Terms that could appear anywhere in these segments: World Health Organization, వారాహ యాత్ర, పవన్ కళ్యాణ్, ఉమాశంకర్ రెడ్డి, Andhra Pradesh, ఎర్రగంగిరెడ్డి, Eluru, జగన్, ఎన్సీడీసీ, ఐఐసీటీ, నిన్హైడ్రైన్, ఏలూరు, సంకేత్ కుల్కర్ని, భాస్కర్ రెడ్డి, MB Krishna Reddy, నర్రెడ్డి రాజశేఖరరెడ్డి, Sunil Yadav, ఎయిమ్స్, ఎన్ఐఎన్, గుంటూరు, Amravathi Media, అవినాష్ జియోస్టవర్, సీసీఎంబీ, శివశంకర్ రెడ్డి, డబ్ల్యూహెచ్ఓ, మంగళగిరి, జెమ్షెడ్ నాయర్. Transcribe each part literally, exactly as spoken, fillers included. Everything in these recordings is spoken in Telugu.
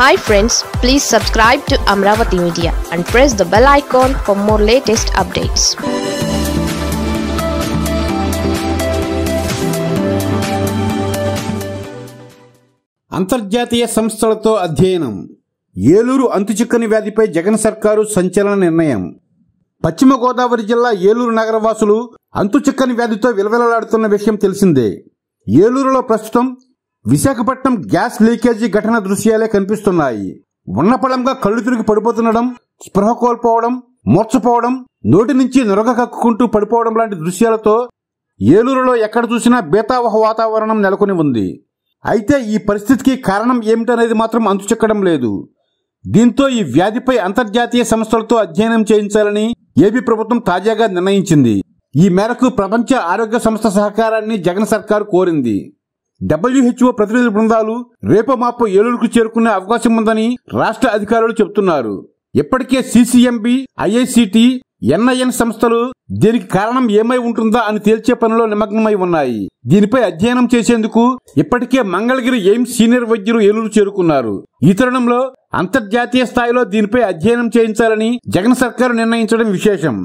Hi friends, please subscribe to Amravati Media and press the bell icon for more latest updates. అంతర్జాతీయ సంస్థలతో అధ్యయనం. ఏలూరు అంతుచిక్కని వ్యాధిపై జగన్ సర్కారు సంచలన నిర్ణయం. పశ్చిమ గోదావరి జిల్లా ఏలూరు నగరవాసులు అంతుచిక్కని వ్యాధితో విలవిలలాడుతున్న విషయం తెలిసిందే. ఏలూరులో ప్రస్తుతం విశాఖపట్నం గ్యాస్ లీకేజీ ఘటన దృశ్యాలే కనిపిస్తున్నాయి. ఉన్నపళంగా కళ్ళు తిరిగి పడిపోతుండడం, స్పృహ కోల్పోవడం, మూర్చపోవడం, నోటి నుంచి నురగ కక్కుకుంటూ పడిపోవడం లాంటి దృశ్యాలతో ఏలూరులో ఎక్కడ చూసినా బేతావహ వాతావరణం నెలకొని ఉంది. అయితే ఈ పరిస్థితికి కారణం ఏమిటనేది మాత్రం అంతుచిక్కడం లేదు. దీంతో ఈ వ్యాధిపై అంతర్జాతీయ సంస్థలతో అధ్యయనం చేయించాలని ఏపీ ప్రభుత్వం తాజాగా నిర్ణయించింది. ఈ మేరకు ప్రపంచ ఆరోగ్య సంస్థ సహకారాన్ని జగన్ సర్కారు కోరింది. డబ్ల్యూహెచ్ఓ ప్రతినిధి బృందాలు రేపో మాపో ఏలూరుకు చేరుకునే అవకాశం ఉందని రాష్ట్ర అధికారులు చెబుతున్నారు. ఇప్పటికే సీసీఎంబీ, ఐఐసీటీ, ఎన్ఐఎన్ సంస్థలు దీనికి కారణం ఏమై ఉంటుందా అని తేల్చే పనిలో నిమగ్నమై ఉన్నాయి. దీనిపై అధ్యయనం చేసేందుకు ఇప్పటికే మంగళగిరి ఎయిమ్స్ సీనియర్ వైద్యులు ఏలూరు చేరుకున్నారు. ఈ తరుణంలో అంతర్జాతీయ స్థాయిలో దీనిపై అధ్యయనం చేయించాలని జగన్ సర్కారు నిర్ణయించడం విశేషం.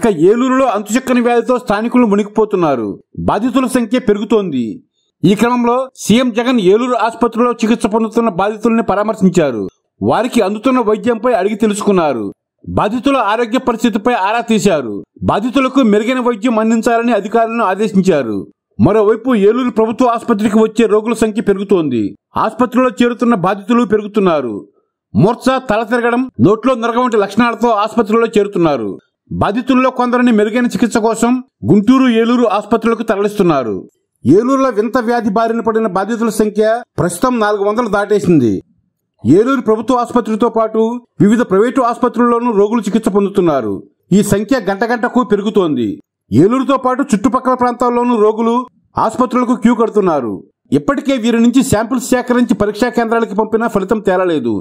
ఇక ఏలూరులో అంతుచిక్కని వ్యాధితో స్థానికులు మునిగిపోతున్నారు. బాధితుల సంఖ్య పెరుగుతోంది. ఈ క్రమంలో సీఎం జగన్ ఏలూరు ఆసుపత్రిలో చికిత్స పొందుతున్న బాధితుల్ని పరామర్శించారు. వారికి అందుతున్న వైద్యంపై అడిగి తెలుసుకున్నారు. బాధితుల ఆరోగ్య పరిస్థితిపై ఆరా తీశారు. బాధితులకు మెరుగైన వైద్యం అందించాలని అధికారులను ఆదేశించారు. మరోవైపు ఏలూరు ప్రభుత్వ ఆసుపత్రికి వచ్చే రోగుల సంఖ్య పెరుగుతోంది. ఆసుపత్రిలో చేరుతున్న బాధితులు పెరుగుతున్నారు. మూర్ఛ, తల తిరగడం, నోట్లో నురగ వంటి లక్షణాలతో ఆసుపత్రిలో చేరుతున్నారు. బాధితుల్లో కొందరిని మెరుగైన చికిత్స కోసం గుంటూరు, ఏలూరు ఆసుపత్రులకు తరలిస్తున్నారు. ఏలూరులో వింత వ్యాధి బారిన పడిన బాధితుల సంఖ్య ప్రస్తుతం నాలుగు వందలు దాటేసింది. ఏలూరు ప్రభుత్వ ఆసుపత్రితో పాటు వివిధ ప్రైవేటు ఆసుపత్రుల్లోనూ రోగులు చికిత్స పొందుతున్నారు. ఈ సంఖ్య గంట గంటకు పెరుగుతోంది. ఏలూరుతో పాటు చుట్టుపక్కల ప్రాంతాల్లోనూ రోగులు ఆసుపత్రులకు క్యూ కడుతున్నారు. ఇప్పటికే వీరి నుంచి శాంపిల్స్ సేకరించి పరీక్షా కేంద్రాలకు పంపినా ఫలితం తేలలేదు.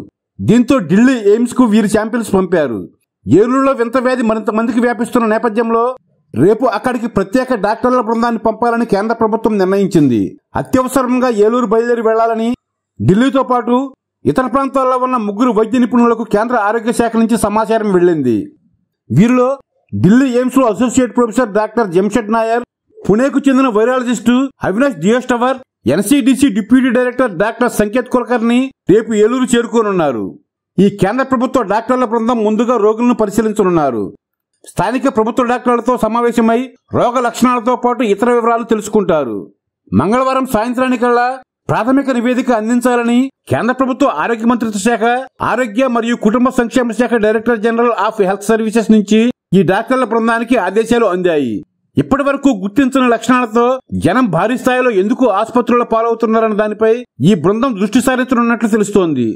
దీంతో ఢిల్లీ ఎయిమ్స్ కు వీరి శాంపిల్స్ పంపారు. ఏలూరులో వింత వ్యాధి మరింత మందికి వ్యాపిస్తున్న నేపథ్యంలో రేపు అక్కడికి ప్రత్యేక డాక్టర్ల బృందాన్ని పంపాలని కేంద్ర ప్రభుత్వం నిర్ణయించింది. అత్యవసరంగా ఏలూరు బయలుదేరి వెళ్లాలని ఢిల్లీతో పాటు ఇతర ప్రాంతాల్లో ఉన్న ముగ్గురు వైద్య నిపుణులకు కేంద్ర ఆరోగ్య శాఖ నుంచి సమాచారం వెళ్లింది. వీరిలో ఢిల్లీ ఎయిమ్స్ లో associate professor doctor జెమ్షెడ్ నాయర్, పుణేకు చెందిన వైరాలజిస్టు అవినాష్ జియోస్టవర్, ఎన్సీడీసీ deputy director doctor సంకేత్ కుల్కర్ని రేపు ఏలూరు చేరుకోనున్నారు. ఈ కేంద్ర ప్రభుత్వ డాక్టర్ల బృందం ముందుగా రోగులను పరిశీలించనున్నారు. స్థానిక ప్రభుత్వ డాక్టర్లతో సమావేశమై రోగ లక్షణాలతో పాటు ఇతర వివరాలు తెలుసుకుంటారు. మంగళవారం సాయంత్రానికల్లా ప్రాథమిక నివేదిక అందించాలని కేంద్ర ప్రభుత్వ ఆరోగ్య మంత్రిత్వ శాఖ, ఆరోగ్య మరియు కుటుంబ సంక్షేమ శాఖ director general of health services నుంచి ఈ డాక్టర్ల బృందానికి ఆదేశాలు అందాయి. ఇప్పటి వరకు గుర్తించిన లక్షణాలతో జనం భారీ స్థాయిలో ఎందుకు ఆసుపత్రుల పాలవుతున్నారన్న దానిపై ఈ బృందం దృష్టి సారించనున్నట్లు తెలుస్తోంది.